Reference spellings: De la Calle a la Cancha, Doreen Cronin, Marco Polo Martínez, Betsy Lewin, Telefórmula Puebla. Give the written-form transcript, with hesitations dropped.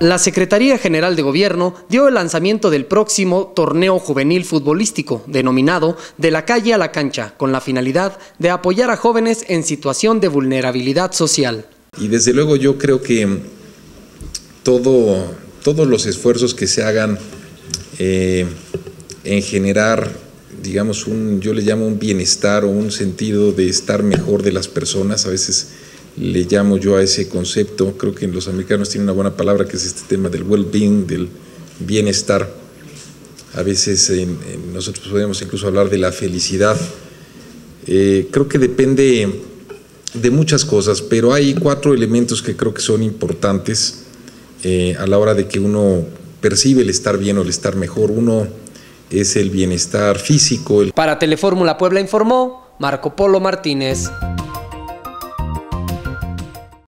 La Secretaría General de Gobierno dio el lanzamiento del próximo torneo juvenil futbolístico, denominado De la Calle a la Cancha, con la finalidad de apoyar a jóvenes en situación de vulnerabilidad social. Y desde luego yo creo que todos los esfuerzos que se hagan en generar, digamos, yo le llamo un bienestar o un sentido de estar mejor de las personas, a veces le llamo yo a ese concepto, creo que los americanos tienen una buena palabra que es este tema del well-being, del bienestar. A veces nosotros podemos incluso hablar de la felicidad. Creo que depende de muchas cosas, pero hay cuatro elementos que creo que son importantes a la hora de que uno percibe el estar bien o el estar mejor. Uno es el bienestar físico. Para Telefórmula Puebla informó Marco Polo Martínez.